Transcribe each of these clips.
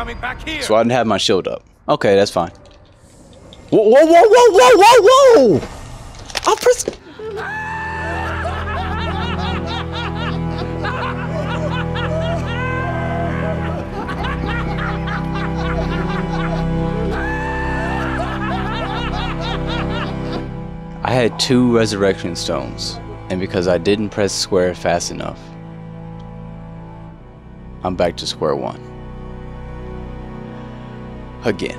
coming back here. So I didn't have my shield up. Okay, that's fine. Whoa, whoa, whoa, whoa, whoa, whoa, whoa! I'll press. I had 2 resurrection stones, and because I didn't press square fast enough, I'm back to square one. Again.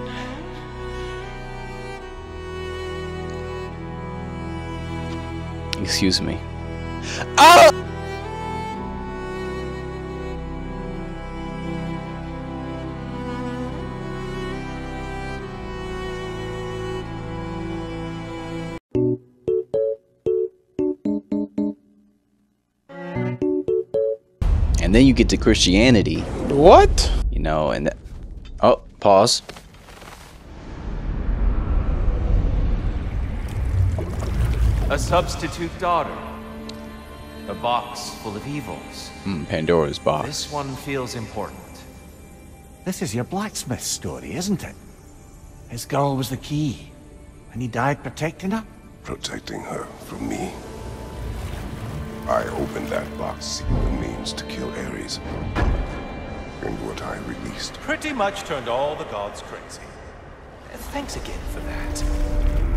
Excuse me. Oh! And then you get to Christianity. What? You know, and that. Oh, pause. A substitute daughter. A box full of evils. Pandora's box. This one feels important. This is your blacksmith story, isn't it? His girl was the key. And he died protecting her? Protecting her from me. I opened that box seeking the means to kill Ares, and what I released pretty much turned all the gods crazy. Thanks again for that.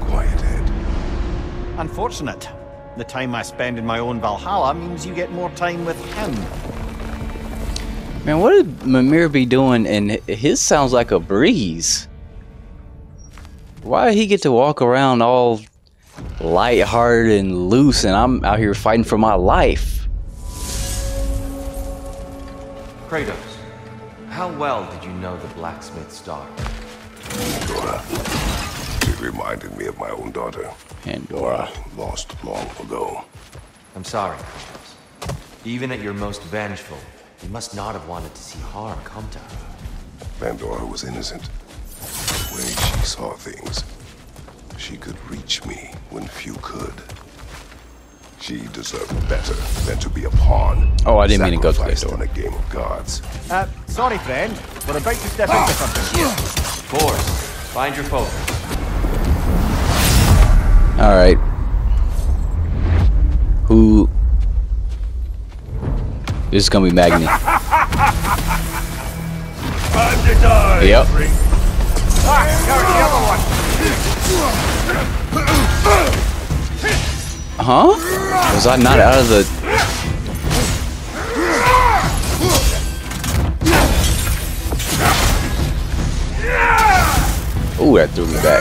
Quiet head. Unfortunate. The time I spend in my own Valhalla means you get more time with him. Man, what did Mimir be doing? And his sounds like a breeze. Why did he get to walk around all light-hearted and loose, and I'm out here fighting for my life? Kratos, how well did you know the blacksmith's daughter? Pandora. She reminded me of my own daughter. Pandora. Lost long ago. I'm sorry, Kratos. Even at your most vengeful, you must not have wanted to see harm come to her. Pandora was innocent. The way she saw things. She could reach me when few could. She deserved better than to be a pawn. Oh, I didn't mean to go to that door. On a game of cards. Sorry, friend. We're about to step into something. Yeah. Force, find your focus. All right. Who? This is gonna be Magni. Time to die. Yep. Ah, the other one. Huh? Was I not out of the... Ooh, that threw me back.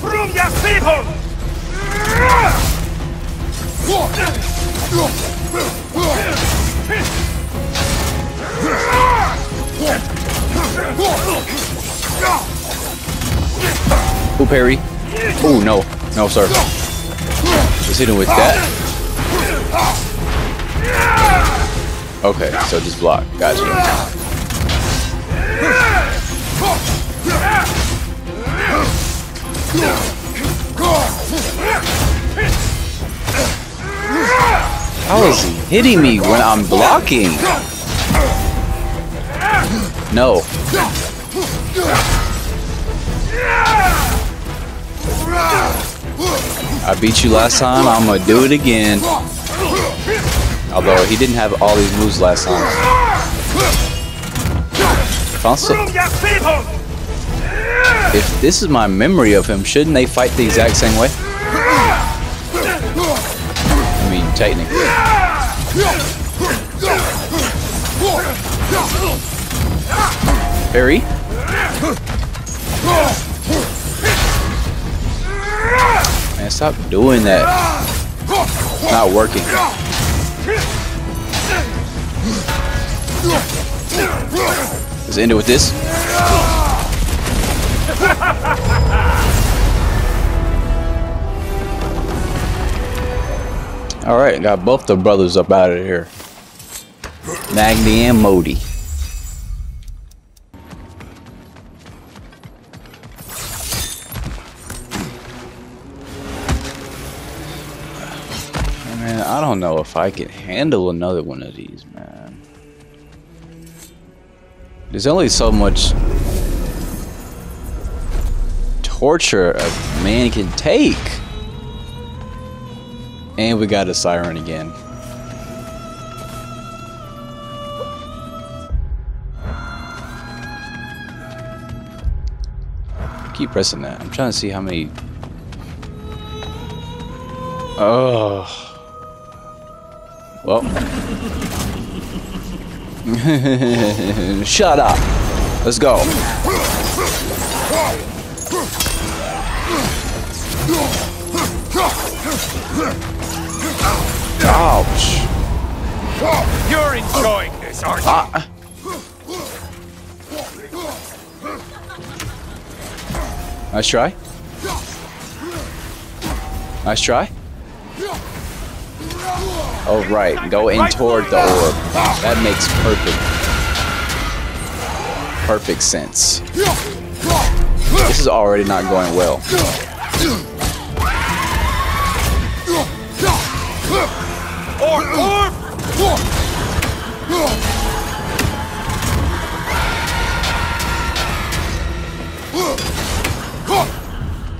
Prove your people! Ooh, parry. Ooh, no. No, sir. Just hit him with that. Okay, so just block. Gotcha. How is he hitting me when I'm blocking? No. I beat you last time, I'm gonna do it again. Although he didn't have all these moves last time. If this is my memory of him, shouldn't they fight the exact same way? I mean, technically. Parry. Man, stop doing that. It's not working. Let's end it with this. Alright, got both the brothers up out of here. Magni and Modi. Man, I don't know if I can handle another one of these, man. There's only so much torture a man can take. And we got a siren again. Keep pressing that. I'm trying to see how many. Oh. Well. Shut up. Let's go. Ouch. You're enjoying this, aren't you? Nice try. Nice try. Oh, right. Go in toward the orb. That makes perfect sense. This is already not going well.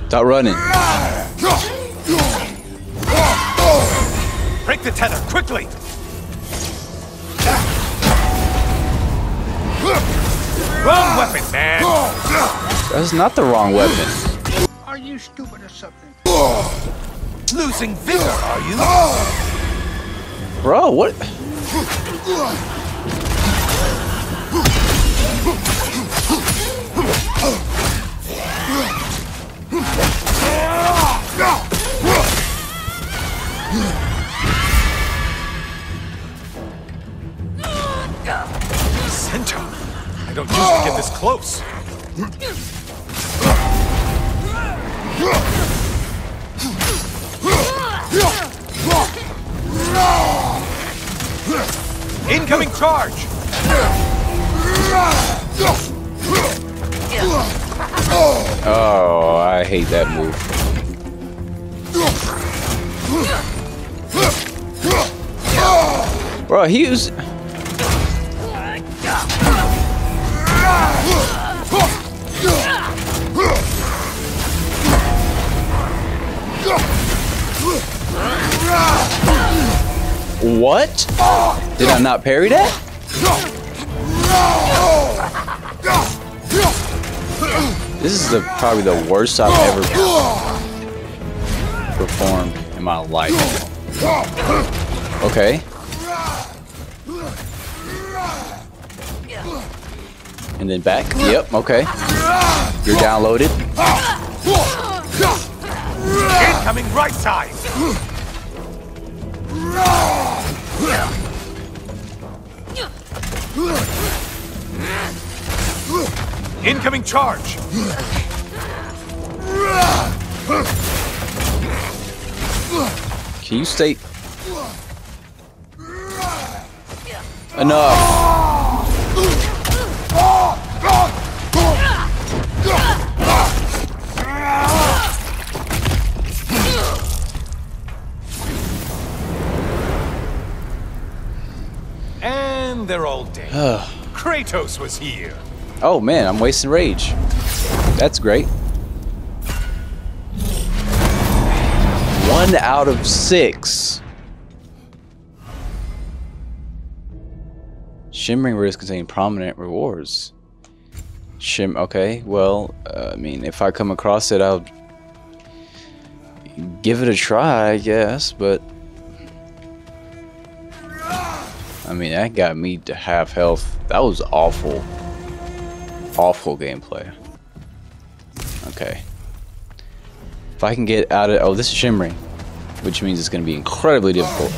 Stop running. Break the tether, quickly! Wrong weapon, man! That's not the wrong weapon. Are you stupid or something? Losing vigor, are you? Bro, what? Center. I don't usually get this close. Incoming charge. Oh, I hate that move. Bro, he was. What? Did I not parry that? This is probably the worst I've ever performed in my life. Okay. And then back. Yep, okay. You're downloaded. Incoming right side. Incoming charge. Can you stay? Enough. And they're all dead. Kratos was here. Oh man, I'm wasting rage. That's great. 1 out of 6. Shimmering rifts contain prominent rewards. Okay, well, I mean, if I come across it, I'll give it a try, I guess, but I mean, that got me to half health. That was awful. Awful gameplay. Okay. If I can get out of... Oh, this is shimmering, which means it's going to be incredibly difficult.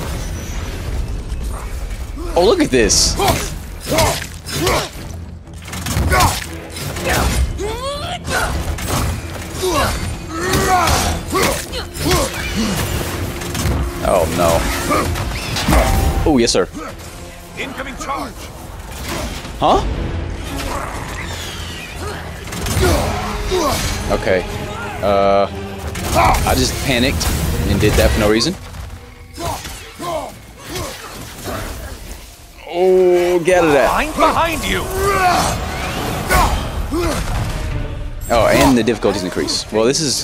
Oh, look at this! Oh no. Oh yes sir. Incoming charge. Huh? Okay. I just panicked and did that for no reason. Oh, get it out. I'm behind you. Oh, and the difficulties increase. Well, this is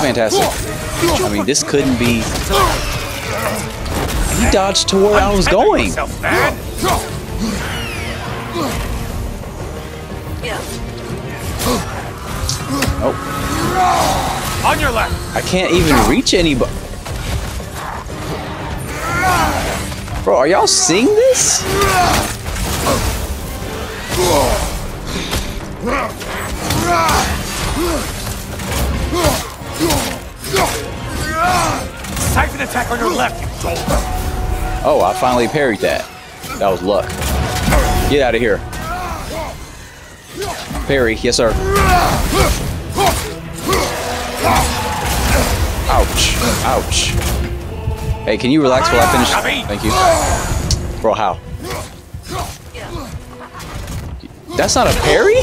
fantastic. I mean, this couldn't be. He dodged to where I was going. Oh. On your left. I can't even reach anybody. Bro, are y'all seeing this? Siphon attack on your left, you dolt. Oh, I finally parried that. That was luck. Get out of here. Parry, yes sir. Ouch. Ouch. Hey, can you relax while I finish? Thank you. Bro, how? That's not a parry?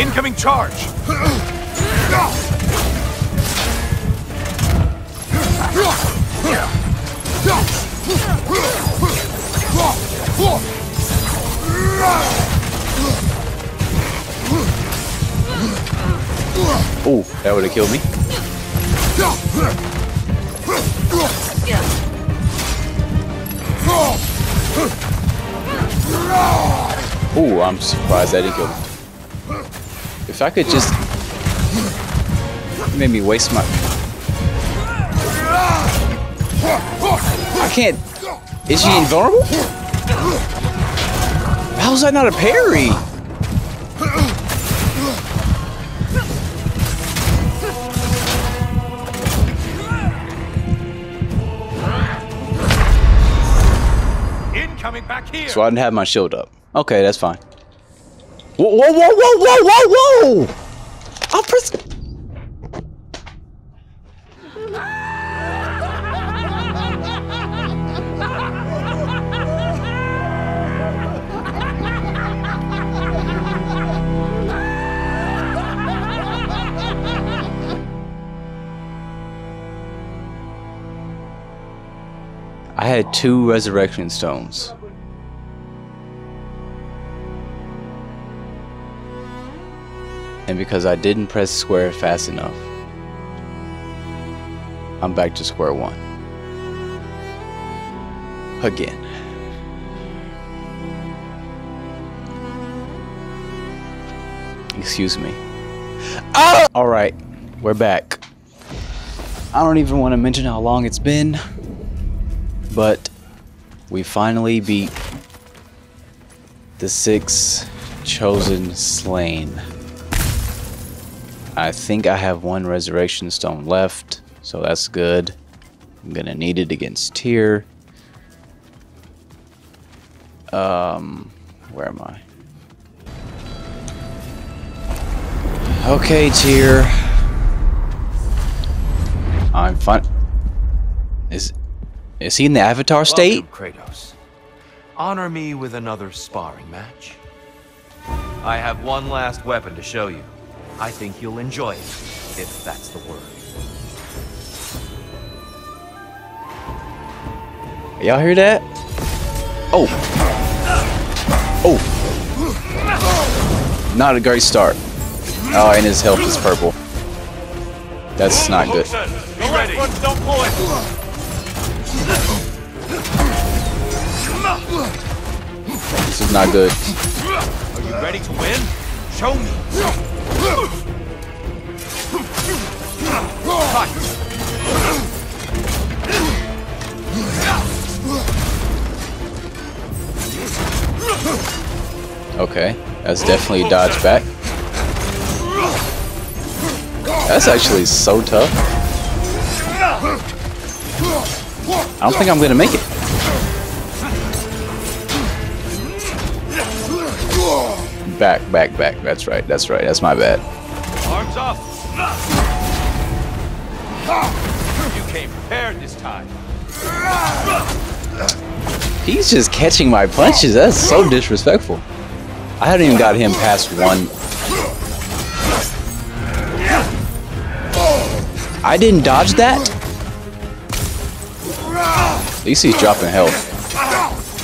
Incoming charge. Oh, that would have killed me. Oh, I'm surprised that didn't kill me. If I could just... It made me waste my... I can't... Is she invulnerable? How is that not a parry? Incoming back here. So I didn't have my shield up. Okay, that's fine. Whoa, whoa, whoa, whoa, whoa, whoa, whoa! I'll press. I had 2 resurrection stones. And because I didn't press square fast enough, I'm back to square one. Again. Excuse me. Oh! Alright, we're back. I don't even want to mention how long it's been. But we finally beat the 6 chosen slain. I think I have 1 resurrection stone left, so that's good. I'm gonna need it against Týr. Where am I? Okay, Týr. I'm fine. Is he in the Avatar state? Welcome, Kratos. Honor me with another sparring match. I have one last weapon to show you. I think you'll enjoy it, if that's the word. Y'all hear that? Oh. Oh. Not a great start. Oh, and his health is purple. That's not good. Be ready. Don't pull it. This is not good. Are you ready to win? Show me. Okay, that's definitely a dodge back. That's actually so tough. I don't think I'm gonna make it. Back, back, back. That's right. That's right. That's my bad. Arms up. You came prepared this time. He's just catching my punches. That's so disrespectful. I haven't even got him past 1. I didn't dodge that? At least he's dropping health.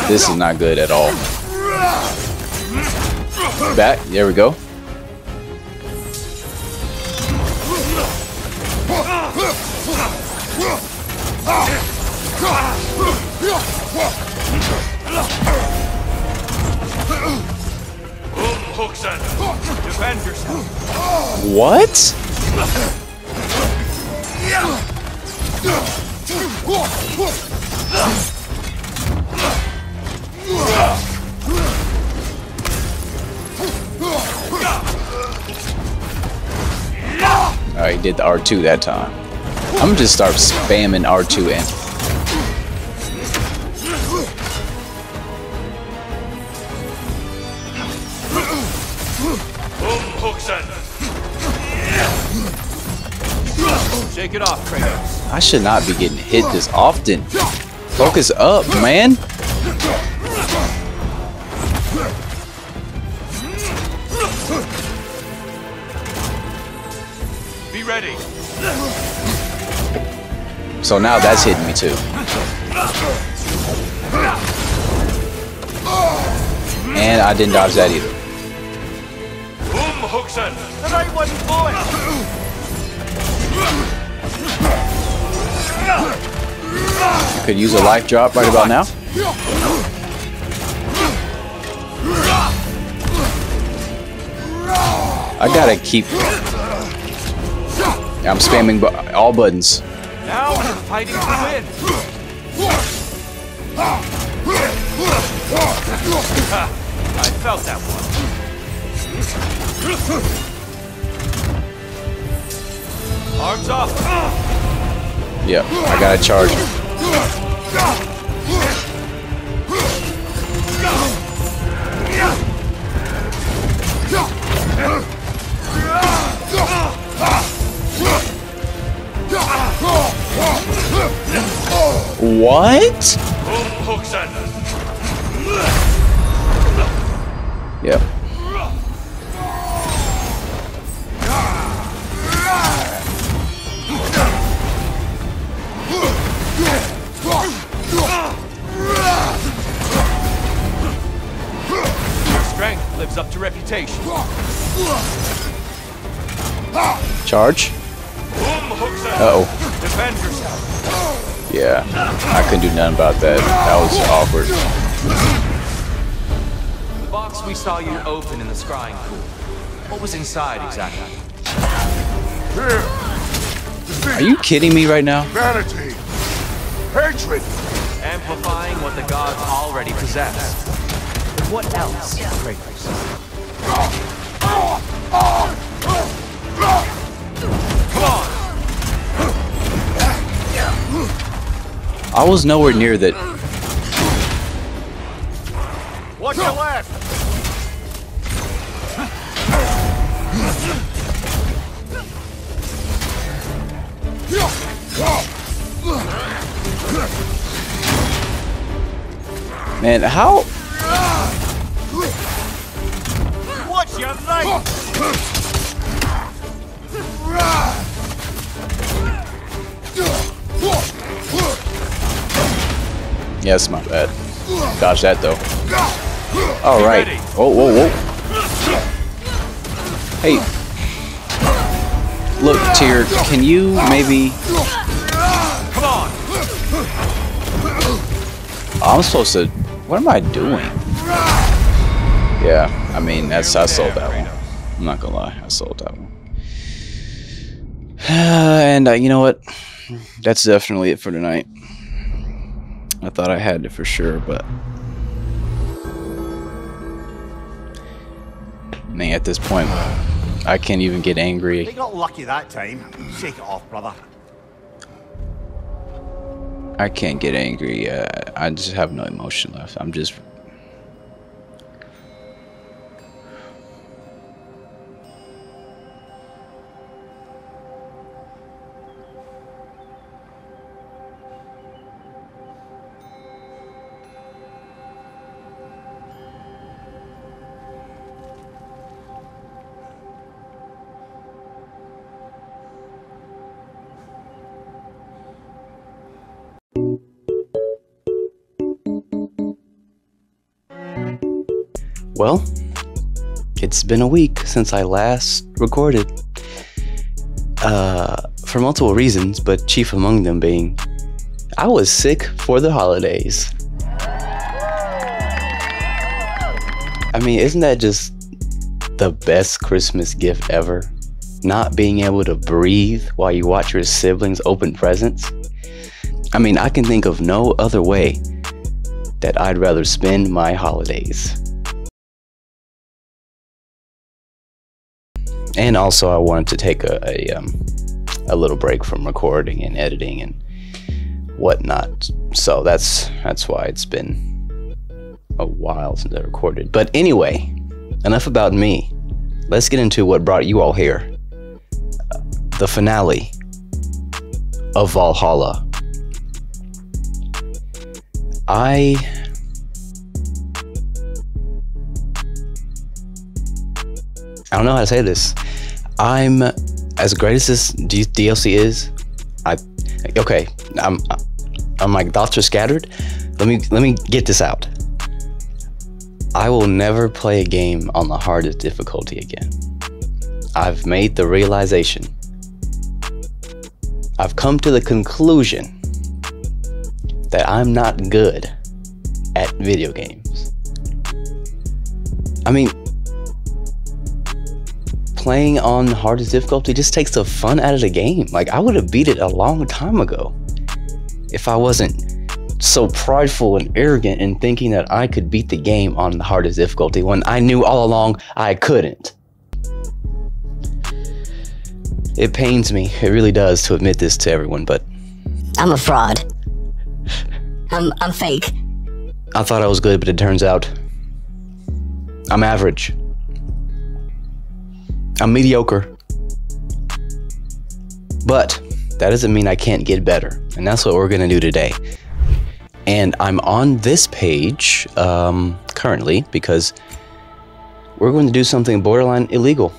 This is not good at all. Back. There we go. Defend yourself. What? Alright, did the R2 that time. I'm gonna just start spamming R2 in. Shake it off, Kratos. I should not be getting hit this often. Focus up, man. Be ready. So now that's hitting me too. And I didn't dodge that either. The right one's boy. Could use a life drop right about now. I gotta keep. I'm spamming all buttons. Now I'm fighting to win. I felt that one. Arms off. Yeah, I gotta charge. What? Yeah. Lives up to reputation. Charge. Uh-oh. Defend yourself. Yeah, I couldn't do nothing about that. That was awkward. The box we saw you open in the scrying pool. What was inside exactly? Are you kidding me right now? Vanity, hatred, amplifying what the gods already possess. What else, Kratos? Come on! I was nowhere near that. What's your left? Man, how? Yes, my bad. Dodge that though. All right. Oh, whoa, whoa. Hey, look, Týr. Can you maybe? Come on. I'm supposed to. What am I doing? Yeah, I mean I sold that one. I'm not gonna lie, I sold that one. And you know what? That's definitely it for tonight. I thought I had it for sure, but man, at this point, I can't even get angry. They got lucky that time. Shake it off, brother. I can't get angry. I just have no emotion left. I'm just. Well, it's been a week since I last recorded. For multiple reasons, but chief among them being I was sick for the holidays. I mean, isn't that just the best Christmas gift ever? Not being able to breathe while you watch your siblings open presents. I mean, I can think of no other way that I'd rather spend my holidays. And also, I wanted to take a little break from recording and editing and whatnot. So that's why it's been a while since I recorded. But anyway, enough about me. Let's get into what brought you all here. The finale of Valhalla. I don't know how to say this. I'm as great as this DLC is. I'm like, thoughts are scattered. Let me get this out. I will never play a game on the hardest difficulty again. I've made the realization. I've come to the conclusion that I'm not good at video games. I mean, playing on hardest difficulty just takes the fun out of the game. Like, I would have beat it a long time ago if I wasn't so prideful and arrogant in thinking that I could beat the game on the hardest difficulty when I knew all along I couldn't. It pains me, it really does, to admit this to everyone, but I'm a fraud. I'm fake. I thought I was good, but it turns out I'm average. I'm mediocre, but that doesn't mean I can't get better, and that's what we're gonna do today. And I'm on this page currently because we're going to do something borderline illegal.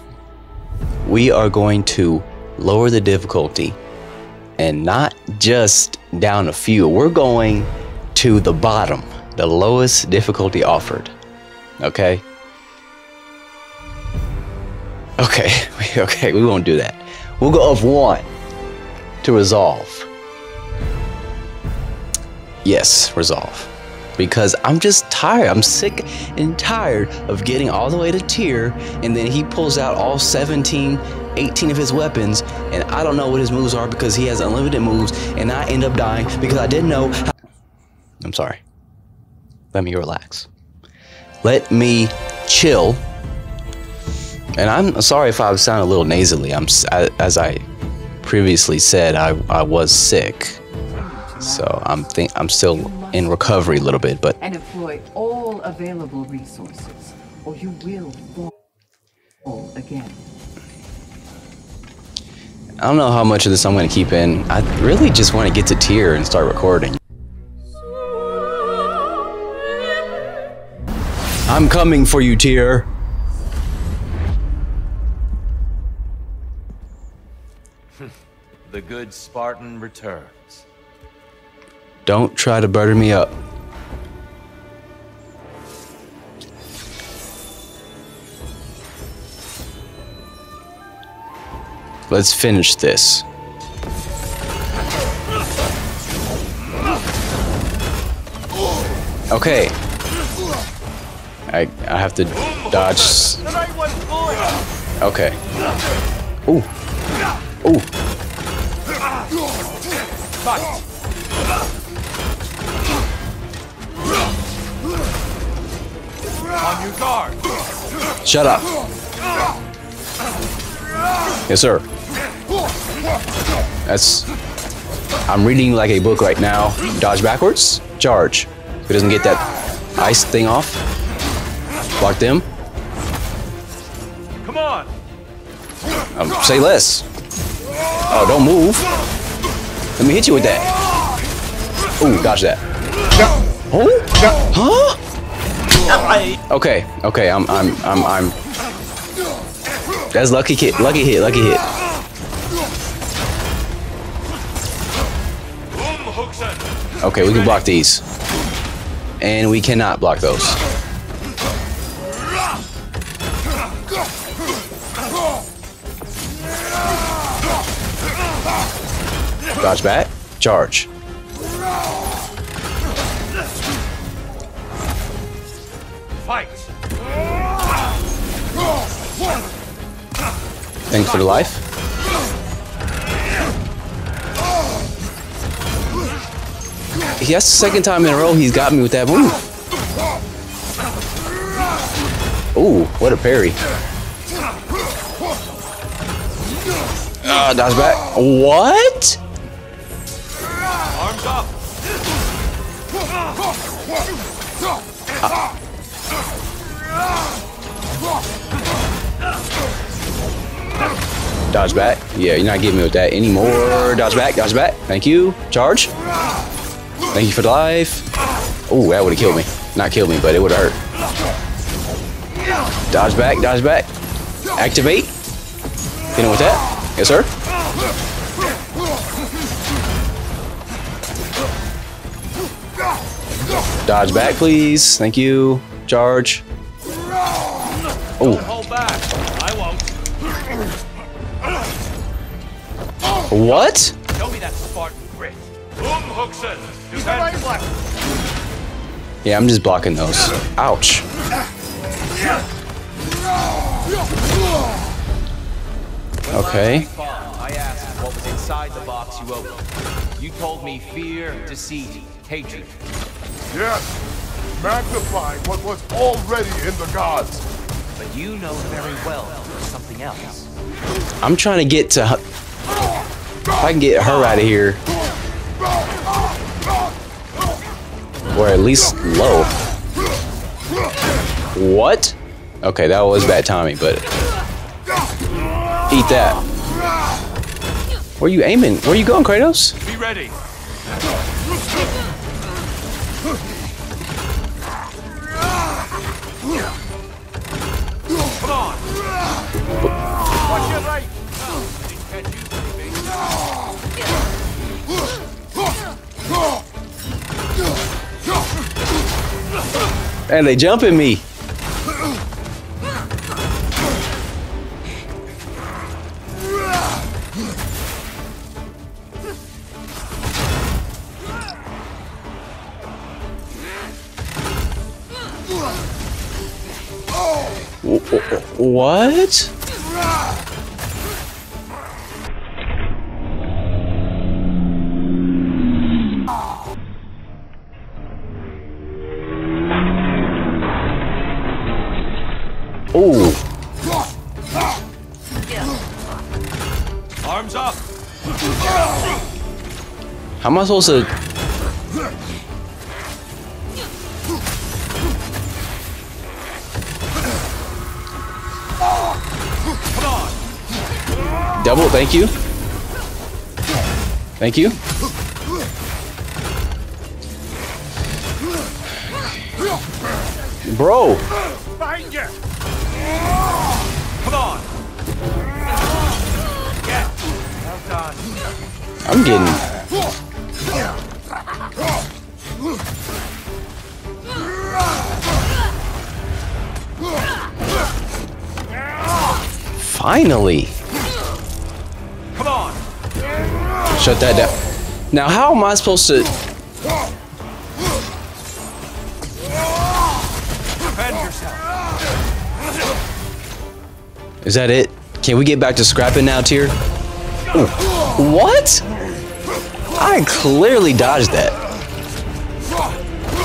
We are going to lower the difficulty, and not just down a few. We're going to the bottom, the lowest difficulty offered. Okay. Okay, we won't do that. We'll go of one to resolve. Yes, resolve. Because I'm just tired. I'm sick and tired of getting all the way to Týr, and then he pulls out all 18 of his weapons, and I don't know what his moves are because he has unlimited moves, and I end up dying because I didn't know how. I'm sorry. Let me relax. Let me chill. And I'm sorry if I sound a little nasally. As I previously said, I was sick, so I'm still in recovery a little bit. But and employ all available resources, or you will fall again. I don't know how much of this I'm going to keep in. I really just want to get to Týr and start recording. I'm coming for you, Týr. The good Spartan returns. Don't try to butter me up. Let's finish this. Okay. I have to dodge. Okay. Ooh. Ooh. On your guard. Shut up. Yes, sir. I'm reading like a book right now. Dodge backwards. Charge. If it doesn't get that ice thing off. Block them. Come on. Say less. Oh, don't move. Let me hit you with that. Ooh, dodge that. Oh? Huh? Okay. I'm. That's lucky hit. Okay, we can block these, and we cannot block those. Dodge back. Charge. Fight. Thanks for the life. Yes, second time in a row he's got me with that move. Ooh, what a parry. Dodge back. What? Arms up. Dodge back. Yeah, you're not getting me with that anymore. Dodge back. Dodge back. Thank you. Charge. Thank you for the life. Ooh, that would have killed me. Not killed me, but it would have hurt. Dodge back. Dodge back. Activate. You know with that? Yes, sir. Dodge back, please. Thank you. Charge. Oh. Hold back. I won't. What? Show me that Spartan grit. Yeah, I'm just blocking those. Ouch. Okay. I asked what was inside the box you opened. You told me fear, deceit, hatred. Yes, magnifying what was already in the gods. But you know very well there was something else. I'm trying to get to her. If I can get her out of here. Or at least low. What? Okay, that was bad timing, but... Eat that. Where are you aiming? Where are you going, Kratos? Be ready. Come on. Watch your right. And they jumping me. What? Ooh. Arms up. How am I supposed to? Double, thank you. Thank you. Bro. Find you. Come on. Yeah. Well done. I'm getting. Finally. Shut that down. Now, how am I supposed to... Is that it? Can we get back to scrapping now, Týr? What? I clearly dodged that.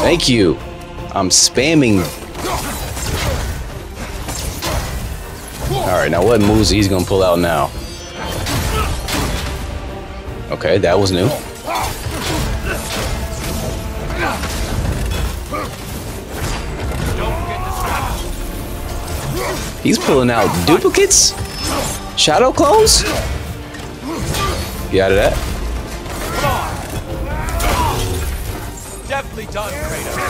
Thank you. I'm spamming. Alright, now what moves he's gonna pull out now? Okay, that was new. He's pulling out duplicates? Shadow clones? You out of that? Definitely done, Kratos.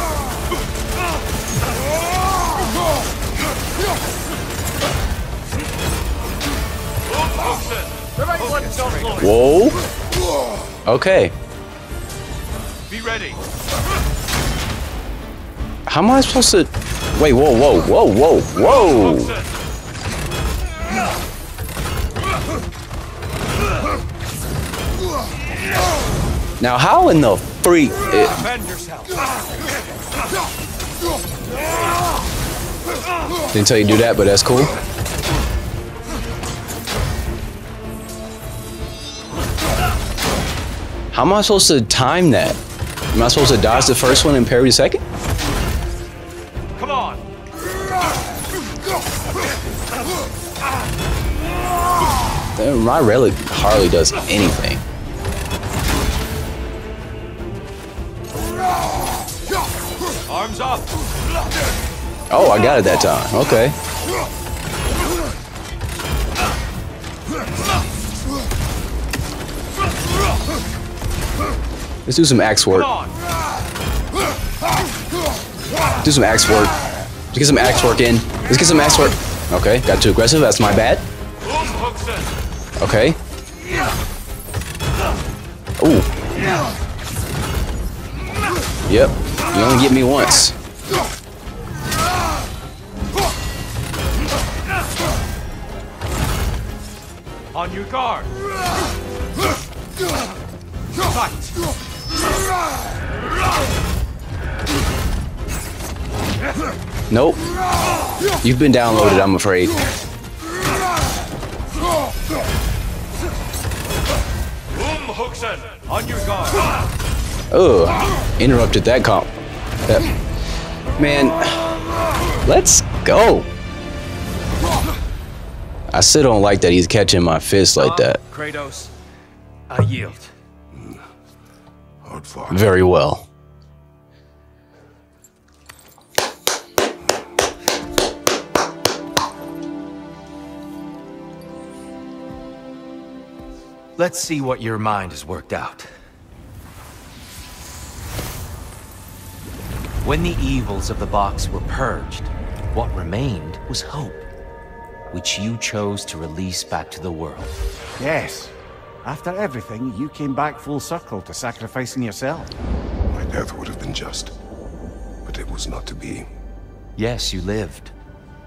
Whoa. Okay. Be ready. How am I supposed to? Wait, whoa, whoa, whoa, whoa, whoa. Now, how in the freak? Didn't tell you to do that, but that's cool. How am I supposed to time that? Am I supposed to dodge the first one and parry the second? Come on. Damn, my relic hardly does anything. Arms up. Oh, I got it that time. Okay. Let's do some axe work. Do some axe work. Let's get some axe work in. Let's get some axe work. Okay, got too aggressive. That's my bad. Okay. Ooh. Yep. You only get me once. On your guard. Fight. Nope. You've been downloaded, I'm afraid. On your guard. Ugh. Interrupted that comp. Man, let's go. I still don't like that he's catching my fist like that. Kratos, I yield. Very well. Let's see what your mind has worked out. When the evils of the box were purged, what remained was hope, which you chose to release back to the world. Yes. After everything, you came back full circle to sacrificing yourself. My death would have been just, but it was not to be. Yes, you lived,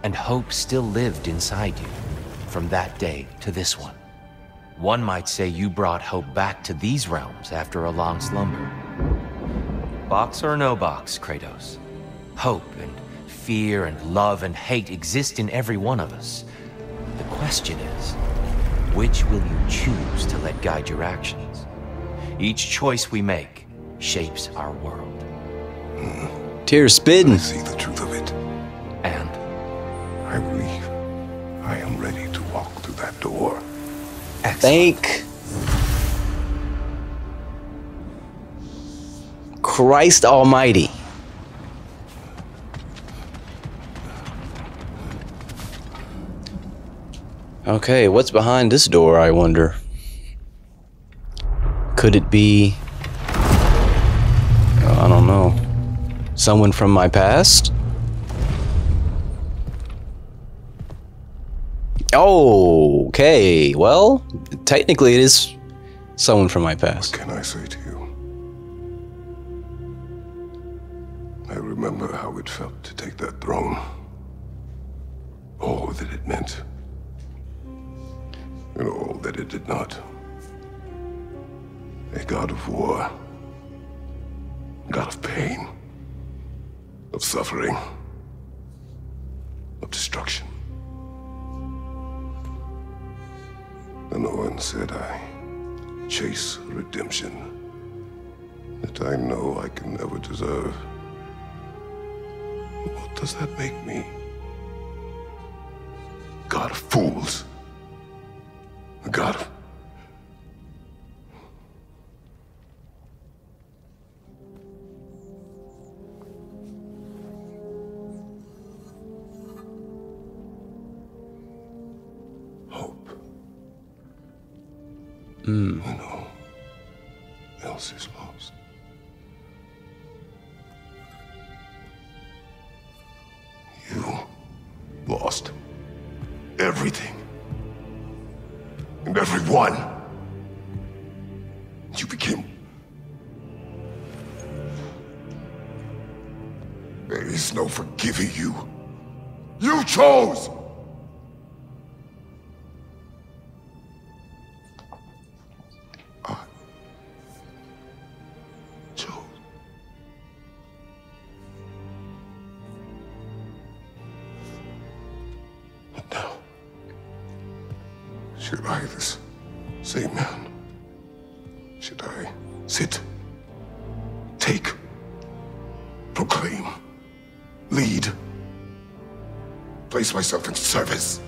and hope still lived inside you, from that day to this one. One might say you brought hope back to these realms after a long slumber. Box or no box, Kratos, hope and fear and love and hate exist in every one of us. The question is, which will you choose to let guide your actions? Each choice we make shapes our world. Tears spitting. I see the truth of it. And? I believe I am ready to walk through that door. Excellent. Thank Christ Almighty. Okay, what's behind this door, I wonder? Could it be... I don't know. Someone from my past? Okay, well, technically it is someone from my past. What can I say to you? I remember how it felt to take that throne. All that it meant. And all that it did not. A god of war. God of pain. Of suffering. Of destruction. And Owen said I chase redemption that I know I can never deserve. What does that make me? God of fools. God. Hope. When all else is lost. You lost everything. And everyone, you became there is no forgiving you. You chose. Should I, this same man? Should I sit, take, proclaim, lead, place myself in service?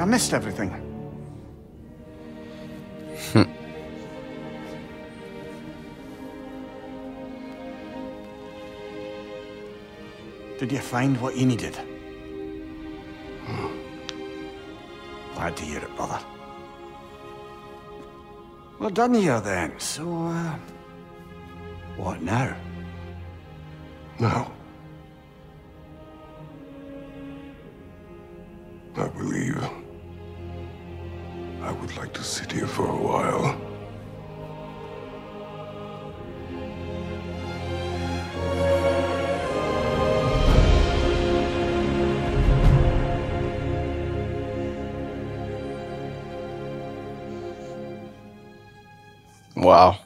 I missed everything. Did you find what you needed? Glad to hear it, brother. We're done here then, so what now? Now? I believe I would like to sit here for a while. Wow.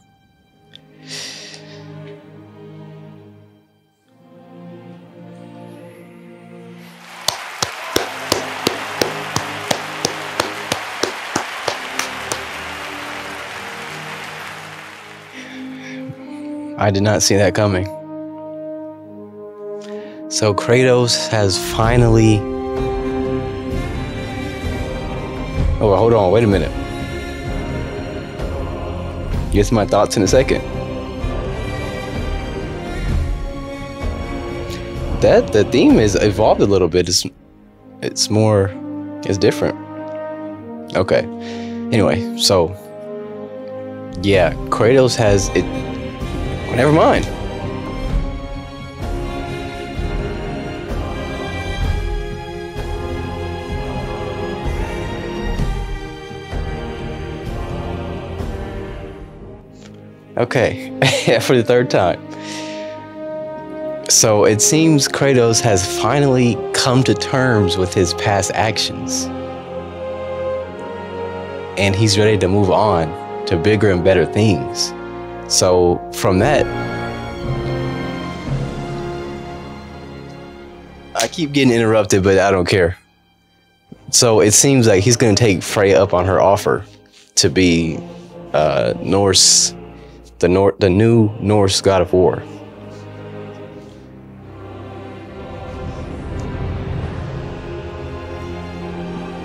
I did not see that coming. So Kratos has finally... Oh, hold on, wait a minute. Guess my thoughts in a second. That, the theme is evolved a little bit. It's more, it's different. Okay. Anyway, so yeah, Kratos has it. Never mind. Okay, for the third time. So it seems Kratos has finally come to terms with his past actions. And he's ready to move on to bigger and better things. So from that, I keep getting interrupted, but I don't care. So it seems like he's going to take Freya up on her offer to be Norse, the new Norse God of War.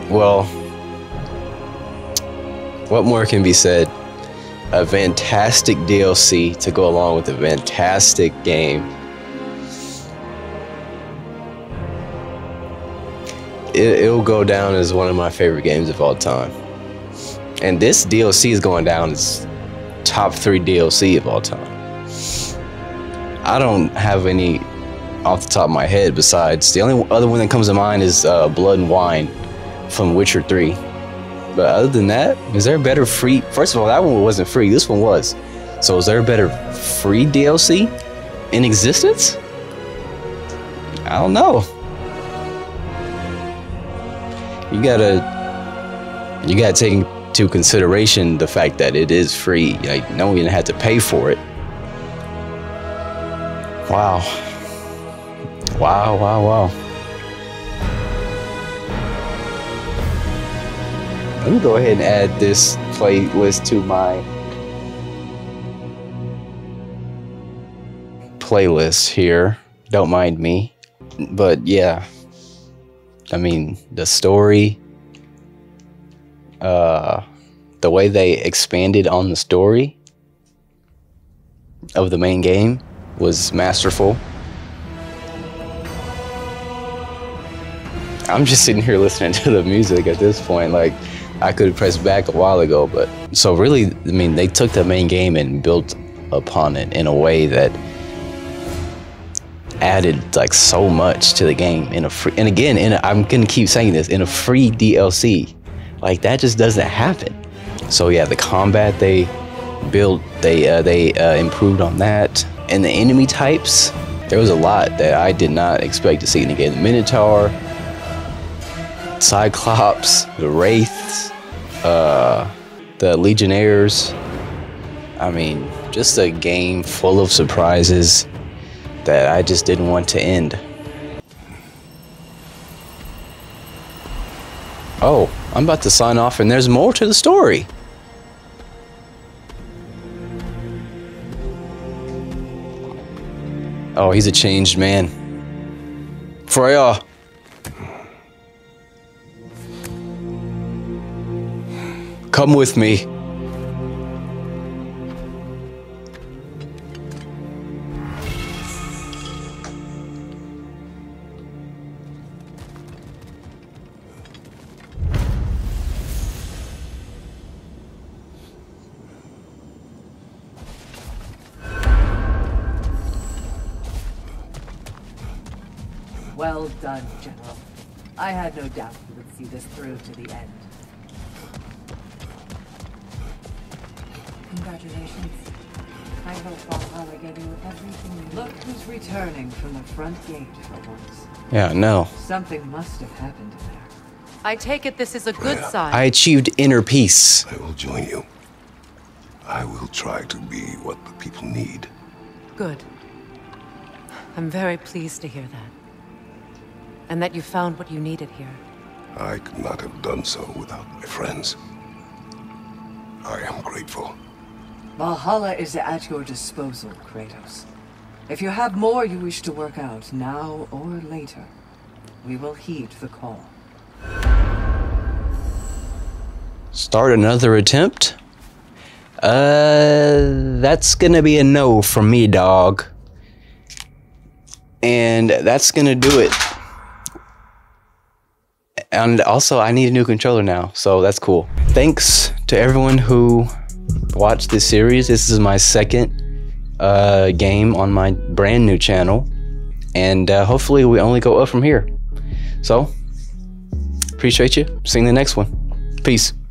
Well, what more can be said? A fantastic DLC to go along with a fantastic game. It'll go down as one of my favorite games of all time. And this DLC is going down as top 3 DLC of all time. I don't have any off the top of my head besides, the only other one that comes to mind is Blood and Wine from Witcher 3. But other than that, is there a better free? First of all, that one wasn't free, this one was. So is there a better free DLC in existence? I don't know. You gotta take into consideration the fact that it is free. Like, no one had to pay for it. Wow. Wow, wow, wow. Let me go ahead and add this playlist to my playlist here. Don't mind me. But yeah. I mean, the story, the way they expanded on the story of the main game was masterful. I'm just sitting here listening to the music at this point. Like, I could have pressed back a while ago, but so really, I mean, they took the main game and built upon it in a way that added like so much to the game in a free, and again, I'm gonna keep saying this, in a free DLC. Like, that just doesn't happen. So yeah, the combat they built, they improved on that, and the enemy types, there was a lot that I did not expect to see in the game. The Minotaur, Cyclops, the Wraiths, the Legionnaires. I mean, just a game full of surprises that I just didn't want to end. Oh, I'm about to sign off and there's more to the story. Oh, he's a changed man. Freya! Come with me. Well done, General. I had no doubt you would see this through to the end. Congratulations. I hope Valhalla gave you everything you need. Look who's returning from the front gate for once. Yeah, no. Something must have happened there. I take it this is a Freya, good sign. I achieved inner peace. I will join you. I will try to be what the people need. Good. I'm very pleased to hear that. And that you found what you needed here. I could not have done so without my friends. I am grateful. Valhalla is at your disposal, Kratos. If you have more you wish to work out, now or later, we will heed the call. Start another attempt? That's gonna be a no from me, dog. And that's gonna do it. And also, I need a new controller now, so that's cool. Thanks to everyone who watched this series. This is my second game on my brand new channel. And hopefully we only go up from here. So, appreciate you. See you in the next one. Peace.